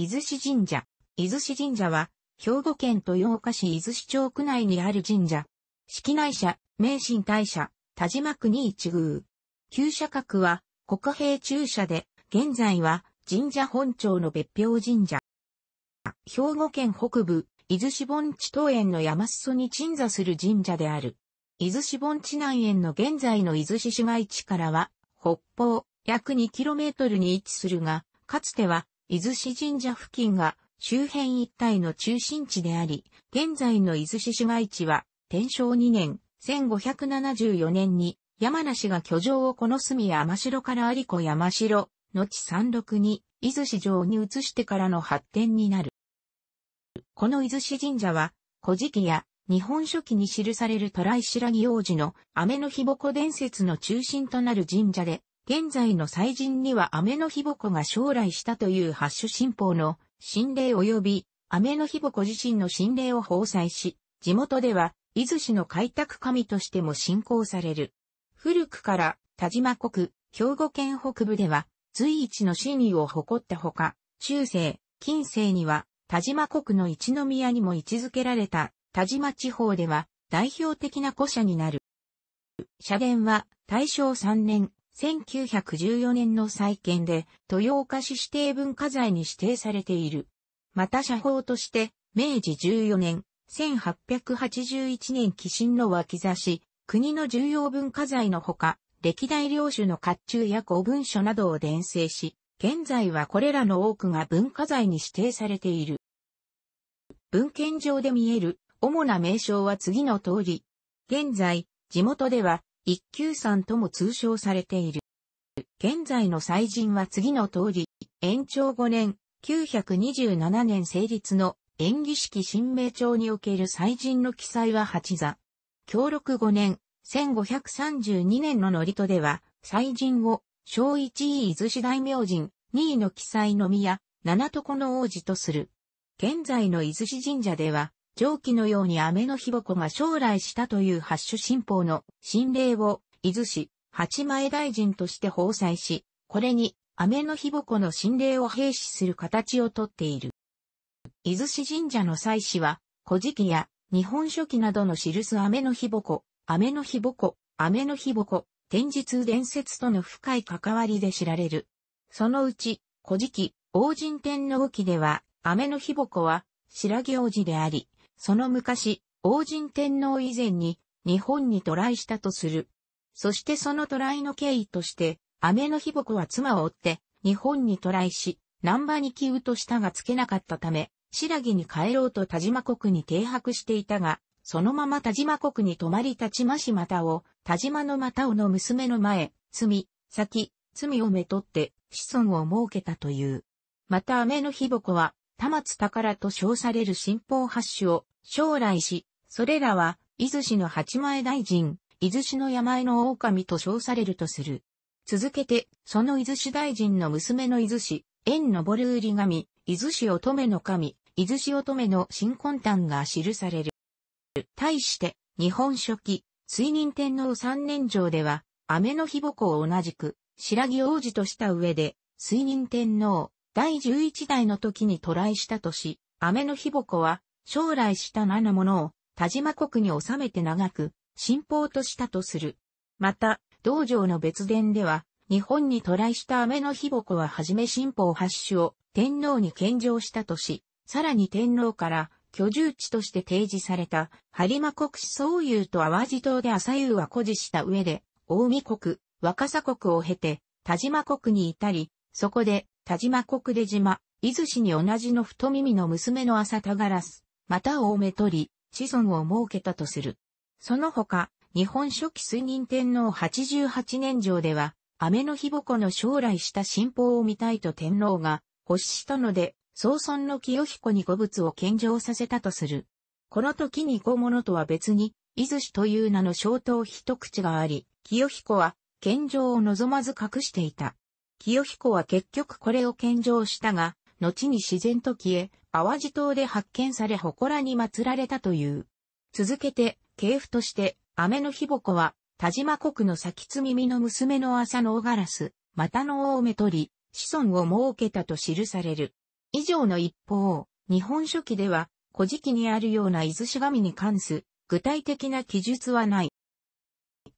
伊豆市神社。伊豆市神社は、兵庫県豊岡市伊豆市町区内にある神社。式内社、名神大社、田島国一宮。旧社格は、国幣中社で、現在は、神社本庁の別表神社。兵庫県北部、伊豆市盆地東縁の山裾に鎮座する神社である。伊豆市盆地南縁の現在の伊豆市市街地からは、北方、約 2km に位置するが、かつては、伊豆市神社付近が周辺一帯の中心地であり、現在の伊豆市市街地は、天正2年、1574年に、山梨が居城をこの隅山城から有子山城、後山麓に、伊豆市城に移してからの発展になる。この伊豆市神社は、古事記や日本書紀に記される虎石良義王子の雨の日鉾伝説の中心となる神社で、現在の祭神には雨の日鉾が将来したという8種神宝の神霊及び雨の日鉾自身の神霊を奉祭し、地元では伊豆市の開拓神としても信仰される。古くから田島国、兵庫県北部では随一の神威を誇ったほか、中世、近世には田島国の一宮にも位置づけられた田島地方では代表的な古社になる。社殿は大正3年、1914年の再建で豊岡市指定文化財に指定されている。また社宝として明治14年、1881年寄進の脇差し、国の重要文化財のほか、歴代領主の甲冑や御文書などを伝承し、現在はこれらの多くが文化財に指定されている。文献上で見える主な名称は次の通り、現在、地元では、一休山とも通称されている。現在の祭神は次の通り、延長5年、927年成立の延喜式神明帳における祭神の記載は8座。享禄5年、1532年の祝詞では、祭神を、小1位伊豆市大名神、2位の記載の宮、七床の王子とする。現在の伊豆市神社では、上記のように雨の日鉾が将来したという8種神宝の神霊を伊豆市八前大神として奉祭し、これに雨の日鉾の神霊を併祀する形をとっている。伊豆市神社の祭祀は、古事記や日本書紀などの記す雨の日鉾、雨の日鉾、雨の日鉾、天地通伝説との深い関わりで知られる。そのうち、古事記、応神天皇記では、雨の日鉾は白良義王子であり、その昔、応神天皇以前に日本に渡来したとする。そしてその渡来の経緯として、雨の日鉾は妻を追って日本に渡来し、難波に帰うとしたがつけなかったため、白木に帰ろうと田島国に停泊していたが、そのまま田島国に泊まり田島氏又を、田島の又をの娘の前、罪、先、罪をめとって子孫を設けたという。また雨の日鉾は、田松宝と称される神宝8種を将来し、それらは、伊豆市の八前大神、伊豆市の山への狼と称されるとする。続けて、その伊豆市大神の娘の伊豆市、縁のぼるうり神、伊豆市乙女の神、伊豆市乙女の神魂胆が記される。対して、日本書紀、追認天皇三年条では、雨の日鉾を同じく、白良義王子とした上で、追認天皇、第11代の時に渡来したとし、雨の日鉾は、将来した名のものを、田島国に収めて長く、神宝としたとする。また、道場の別伝では、日本に渡来した雨の日鉾ははじめ神宝8種を、天皇に献上したとし、さらに天皇から、居住地として提示された、播磨国宗友と淡路島で朝夕は固事した上で、近江国、若狭国を経て、田島国に至り、そこで、田島国出島、伊豆市に同じの太耳の娘の朝田ガラス、またをめとり、子孫を設けたとする。その他、日本書紀水仁天皇88年条では、雨の日鉾の将来した神宝を見たいと天皇が欲したので、曾孫の清彦に御仏を献上させたとする。この時に御物とは別に、伊豆市という名の小島一口があり、清彦は献上を望まず隠していた。清彦は結局これを献上したが、後に自然と消え、淡路島で発見され祠に祀られたという。続けて、系譜として、雨の日鉾は、田島国の先津耳の娘の朝のガラス、またのをめとり、子孫を設けたと記される。以上の一方、日本書紀では、古事記にあるような出石神に関す、具体的な記述はない。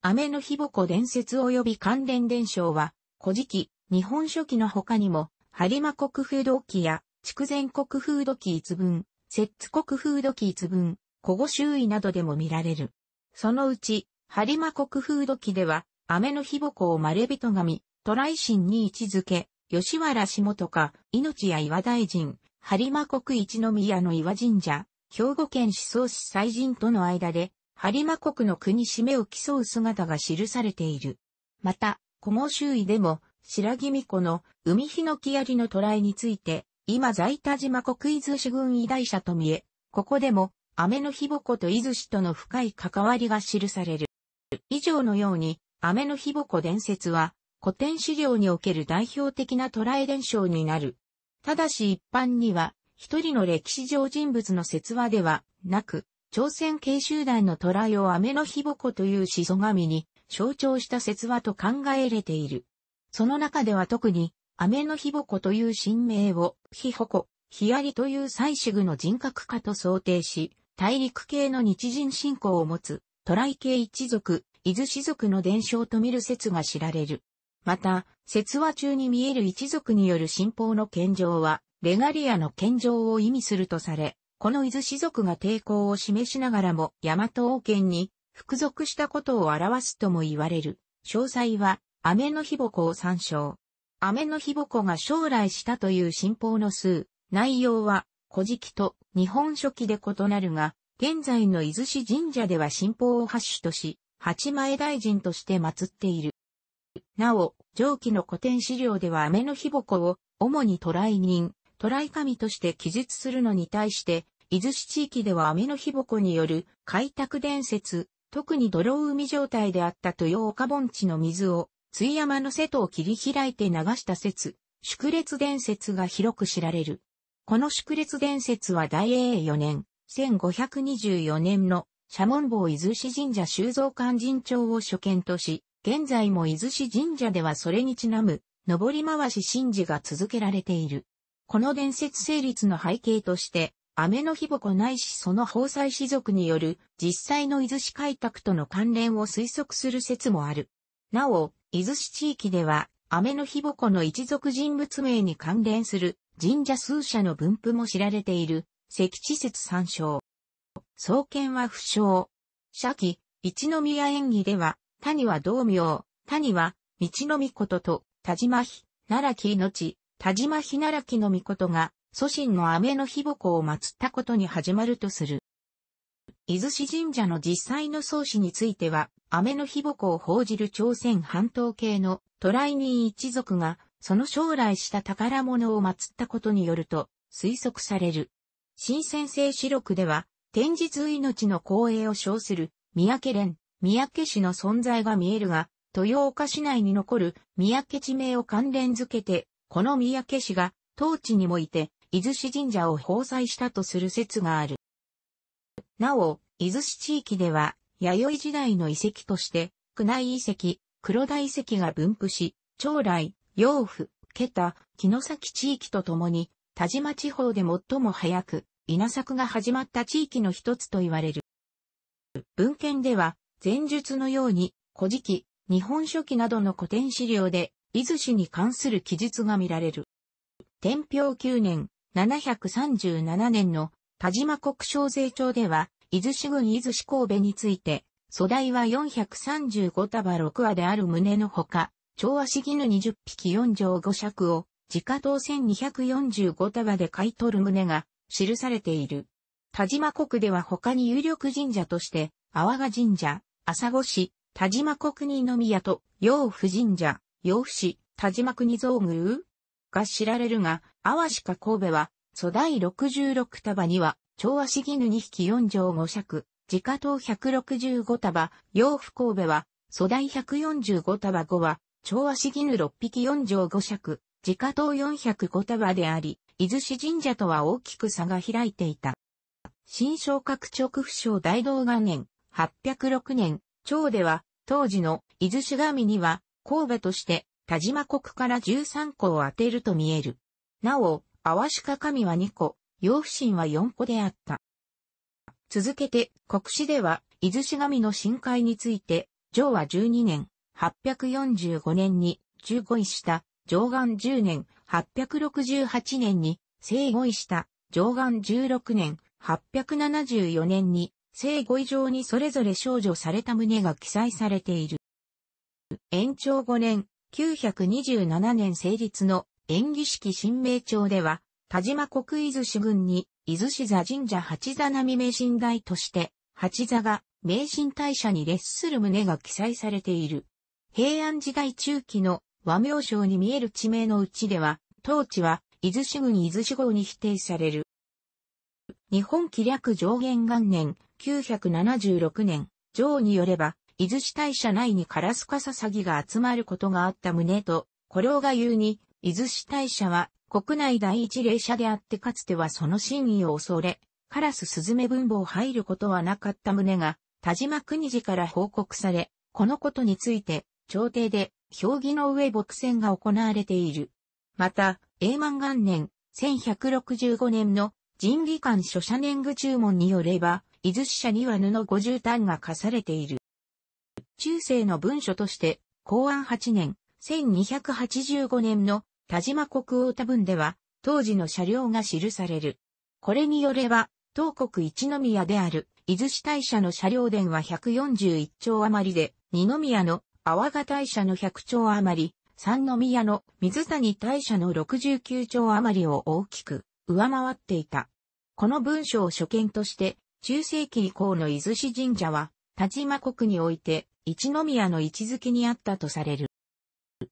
雨の日鉾伝説及び関連伝承は、古事記、日本書紀の他にも、播磨国風土記や、筑前国風土記一文、摂津国風土記一文、古語集彙などでも見られる。そのうち、播磨国風土記では、雨の日鉾をまれびと神、渡来神に位置づけ、吉原下とか、命や岩大神、播磨国一宮の岩神社、兵庫県宍粟市西神との間で、播磨国の国締めを競う姿が記されている。また、古語集彙でも、白木巫女の海日の木槍の渡来について、今在田島国伊豆市郡偉大社と見え、ここでも、雨の日鉾と伊豆市との深い関わりが記される。以上のように、雨の日鉾伝説は、古典資料における代表的な渡来伝承になる。ただし一般には、一人の歴史上人物の説話ではなく、朝鮮系集団の渡来を雨の日鉾という始祖神に象徴した説話と考えれている。その中では特に、雨の日鉾という神明を、日鉾、日槍という祭祀具の人格化と想定し、大陸系の日神信仰を持つ、渡来系一族、伊豆氏族の伝承と見る説が知られる。また、説話中に見える一族による信奉の献上は、レガリアの献上を意味するとされ、この伊豆氏族が抵抗を示しながらも大和王権に服属したことを表すとも言われる。詳細は、雨の日鉾を参照。雨の日鉾が将来したという信奉の数、内容は、古事記と日本書紀で異なるが、現在の伊豆市神社では信奉を八主とし、八前大神として祀っている。なお、上記の古典資料では雨の日鉾を、主に渡来人、渡来神として記述するのに対して、伊豆市地域では雨の日鉾による開拓伝説、特に泥海状態であった豊岡盆地の水を、津山の瀬戸を切り開いて流した説、宿烈伝説が広く知られる。この宿烈伝説は大永4年、1524年の社紋坊伊豆市神社収蔵勧進帳を所見とし、現在も伊豆市神社ではそれにちなむ、上り回し神事が続けられている。この伝説成立の背景として、雨の日鉾ないしその奉祭士族による実際の伊豆市開拓との関連を推測する説もある。なお、伊豆市地域では、雨の日鉾の一族人物名に関連する神社数社の分布も知られている、石地説参照。創建は不詳。社記、一宮演義では、谷は道明、谷は、道の御事と、田島日、奈良木命、田島日奈良木の御事が、祖神の雨の日鉾を祀ったことに始まるとする。伊豆市神社の実際の創始については、雨の日鉾を奉じる朝鮮半島系の渡来人一族が、その将来した宝物を祀ったことによると、推測される。新鮮聖史録では、天実命の光栄を称する、三宅連。三宅氏の存在が見えるが、豊岡市内に残る三宅地名を関連づけて、この三宅氏が当地にもいて、伊豆市神社を奉祭したとする説がある。なお、伊豆市地域では、弥生時代の遺跡として、宮内遺跡、黒田遺跡が分布し、長来、養父、桁、城崎地域とともに、田島地方で最も早く、稲作が始まった地域の一つと言われる。文献では、前述のように、古事記、日本書紀などの古典資料で、伊豆市に関する記述が見られる。天平9年、737年の田島国小税帳では、伊豆市郡伊豆市神戸について、粗大は435束6羽である旨のほか、長足絹20匹4畳5尺を、時価当1245束で買い取る旨が記されている。田島国では他に有力神社として、阿波賀神社、朝来市、田島国二宮と、養父神社、養父市、田島国造宮が知られるが、阿波市か神戸は、粗大66束には、長足絹2匹4畳5尺、時価当165束、養父神戸は、粗大145束5羽、長足絹6匹4畳5尺、時価当405束であり、伊豆市神社とは大きく差が開いていた。新正覚直不詳大同元年。806年、長では、当時の伊豆市神には、神戸として、田島国から13個を当てると見える。なお、アワシカ神は2個、陽普神は4個であった。続けて、国史では、出石神の神会について、昭和12年、845年に、従護位した、貞観10年、868年に、正護位した、貞観16年、874年に、正護位状にそれぞれ少女された旨が記載されている。延長5年、927年成立の延喜式神明帳では、但馬国出石郡に、出石座神社八座並名神代として、八座が名神大社に列する旨が記載されている。平安時代中期の和名称に見える地名のうちでは、当地は出石郡出石郷に比定される。日本紀略承元元年、976年、上によれば、出石大社内に烏司捧が集まることがあった旨と、古老が言うに、出石大社は国内第一霊社であってかつてはその真意を恐れ、烏雀分母を入ることはなかった旨が、但馬国次から報告され、このことについて、朝廷で、評議の上牧選が行われている。また、永満元年、1165年の神議官書写年貢注文によれば、出石社には布50反が課されている。中世の文書として、弘安8年、1285年の但馬国太田分では、当時の社領が記される。これによれば、当国一宮である、出石大社の社領殿は141丁余りで、二宮の阿波賀大社の100丁余り、三宮の水谷大社の69丁余りを大きく上回っていた。この文書を所見として、中世紀以降の出石神社は、但馬国において、一宮の位置づけにあったとされる。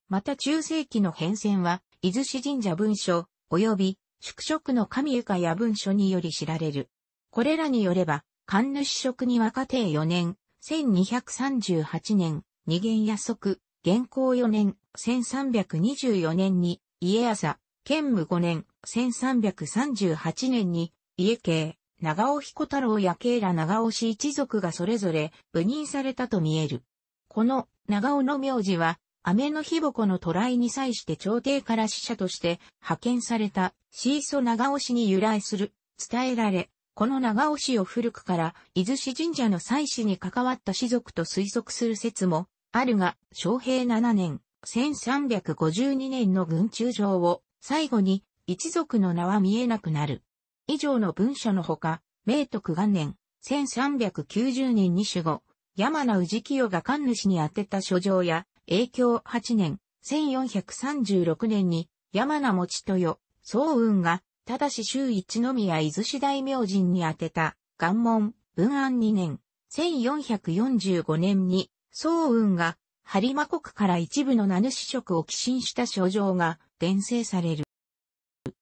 また中世紀の変遷は、出石神社文書、及び、宿職の神ゆかや文書により知られる。これらによれば、神主職に和歌定4年、1238年、二元夜則、元弘4年、1324年に、家朝、建武5年、1338年に、家慶、長尾彦太郎や慶ら長尾氏一族がそれぞれ、部任されたと見える。この、長尾の名字は、雨の日鉾の渡来に際して朝廷から使者として派遣された椎曽長尾氏に由来する、伝えられ、この長尾氏を古くから出石神社の祭祀に関わった氏族と推測する説もあるが、正平7年、1352年の軍中状を最後に一族の名は見えなくなる。以上の文書のほか、明徳元年、1390年に守護、山名氏清が神主に宛てた書状や、永享8年、1436年に、山名持豊、宗雲が、直ち州一宮出石大明神に宛てた、願文、文安2年、1445年に、宗雲が、播磨国から一部の名主職を寄進した書状が、伝制される。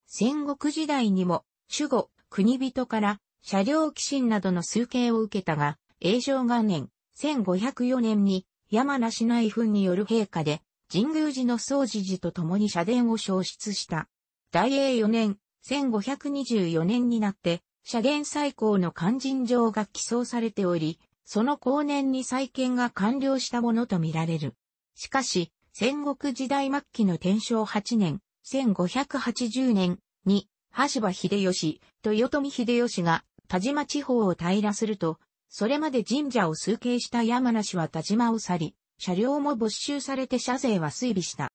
戦国時代にも、守護、国人から、社領寄進などの崇敬を受けたが、永正元年、1504年に、山名氏内紛による陛下で、神宮寺の総持寺と共に社殿を焼失した。大永4年、1524年になって、社殿再興の勧進状が起草されており、その後年に再建が完了したものとみられる。しかし、戦国時代末期の天正8年、1580年に、羽柴秀吉、豊臣秀吉が、但馬地方を平らすると、それまで神社を崇敬した山名氏は但馬を去り、社領も没収されて社税は衰微した。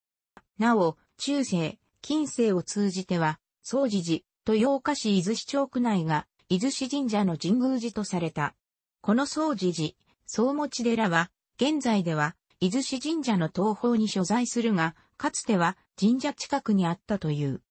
なお、中世、近世を通じては、総持寺、豊岡市出石町区内が、出石神社の神宮寺とされた。この総持寺、総持寺は、現在では、出石神社の東方に所在するが、かつては神社近くにあったという。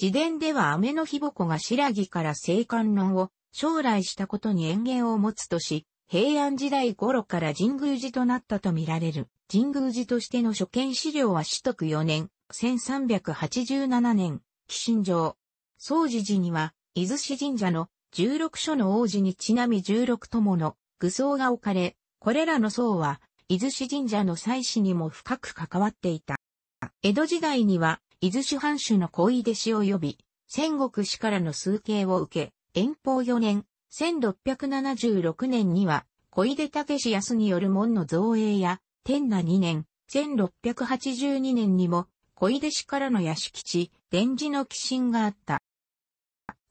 自伝では雨の日鉾が白木から聖観音を、将来したことに縁源を持つとし、平安時代頃から神宮寺となったと見られる。神宮寺としての所見資料は始徳4年、1387年、寄進状。総持寺には、出石神社の16所の王子にちなみ16ともの具装が置かれ、これらの層は、出石神社の祭祀にも深く関わっていた。江戸時代には、出石藩主の小出氏を呼び、戦国氏からの崇敬を受け、延宝4年、1676年には、小出武士康による門の造営や、天和2年、1682年にも、小出氏からの屋敷地、殿寺の寄進があった。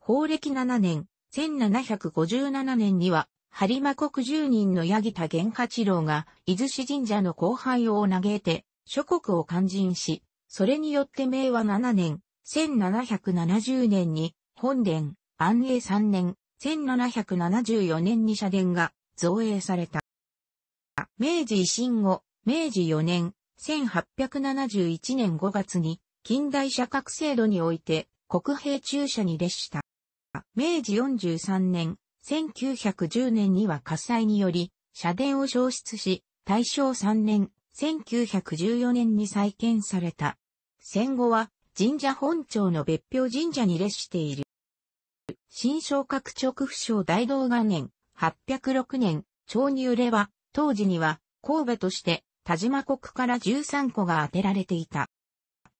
宝暦7年、1757年には、播磨国住人の八木田源八郎が、出石神社の荒廃を嘆いて、諸国を勧進し、それによって明和7年、1770年に、本殿、安永3年、1774年に社殿が造営された。明治維新後、明治4年、1871年5月に、近代社格制度において、国幣中社に列した。明治43年、1910年には火災により、社殿を焼失し、大正3年、1914年に再建された。戦後は、神社本庁の別表神社に列している。新正覚直不肖大同元年、806年、長入れは、当時には、神戸として、但馬国から13戸が当てられていた。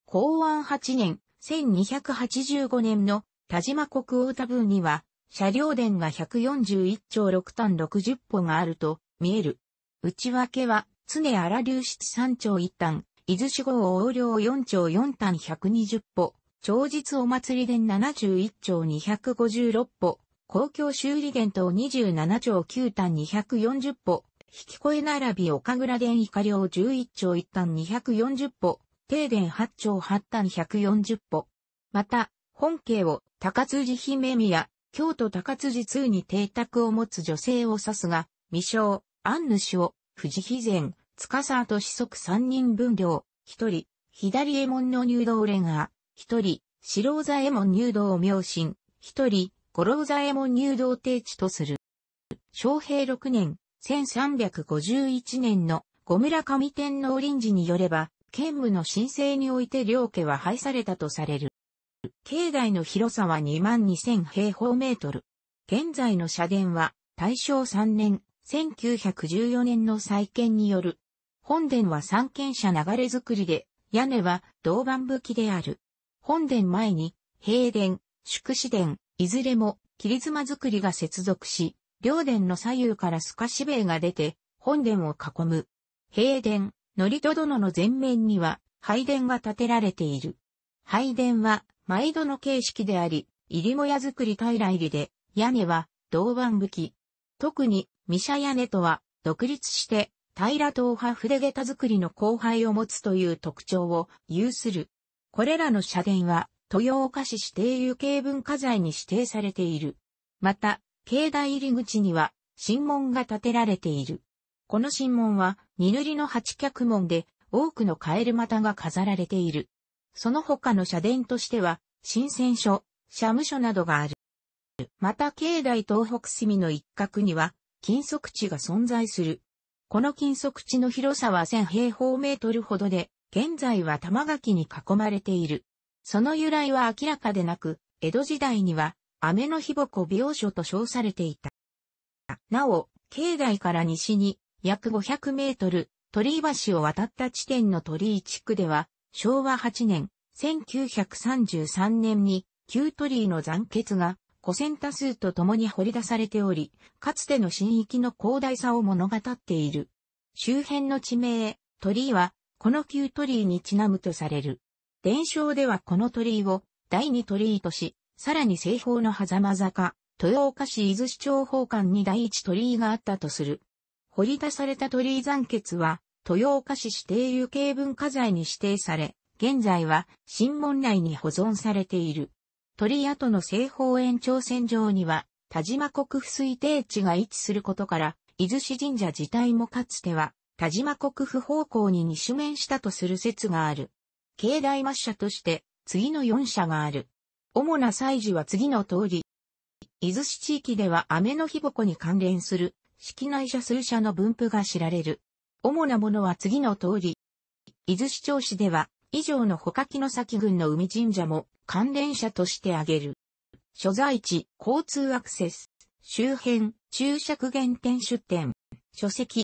弘安8年、1285年の但馬国太田分には、社領殿が141丁6反60歩があると見える。内訳は、常荒流出3丁1反、伊豆四郷横領4丁4反120歩、長日お祭り殿71丁256歩、公共修理殿等27丁9反240歩、引越並び岡倉殿以下領11丁1反240歩、定殿8丁8反140歩。また、本家を高辻姫宮、京都高辻通に邸宅を持つ女性を指すが、未詳、安主を、藤肥前、司と子息三人分領、一人、左衛門の入道連が、一人、白左衛門入道明神、一人、五郎左衛門入道定地とする。正平6年。1351年の後村上天皇臨時によれば、建武の新制において両家は廃されたとされる。境内の広さは 22,000 平方メートル。現在の社殿は大正3年、1914年の再建による。本殿は三間社流れ造りで、屋根は銅板葺きである。本殿前に、幣殿、宿子殿、いずれも切妻造りが接続し、両殿の左右から透かし塀が出て、本殿を囲む。幣殿、祝詞殿の前面には、拝殿が建てられている。拝殿は、毎度の形式であり、入母屋造り平入りで、屋根は、銅板葺き。特に、三社屋根とは、独立して、平刀派筆下駄造りの後輩を持つという特徴を有する。これらの社殿は、豊岡市指定有形文化財に指定されている。また、境内入り口には、神門が建てられている。この神門は、二塗りの八脚門で、多くのカエル股が飾られている。その他の社殿としては、神泉所、社務所などがある。また境内東北隅の一角には、禁足地が存在する。この禁足地の広さは1000平方メートルほどで、現在は玉垣に囲まれている。その由来は明らかでなく、江戸時代には、雨の日鉾廟所と称されていた。なお、境内から西に約500メートル、鳥居橋を渡った地点の鳥居地区では、昭和8年、1933年に旧鳥居の残穴が古銭多数とともに掘り出されており、かつての神域の広大さを物語っている。周辺の地名、鳥居は、この旧鳥居にちなむとされる。伝承ではこの鳥居を第二鳥居とし、さらに西方の狭間坂、豊岡市伊豆市長方間に第一鳥居があったとする。掘り出された鳥居残穴は、豊岡市指定有形文化財に指定され、現在は神門内に保存されている。鳥居跡の西方延長線上には、但馬国府推定地が位置することから、出石神社自体もかつては、但馬国府方向に西面したとする説がある。境内末社として、次の4社がある。主な祭事は次の通り。出石地域では雨の日鉾に関連する、式内社数社の分布が知られる。主なものは次の通り。出石町市では、以上の他城郡の海神社も関連社として挙げる。所在地、交通アクセス、周辺、注釈原点出典、書籍、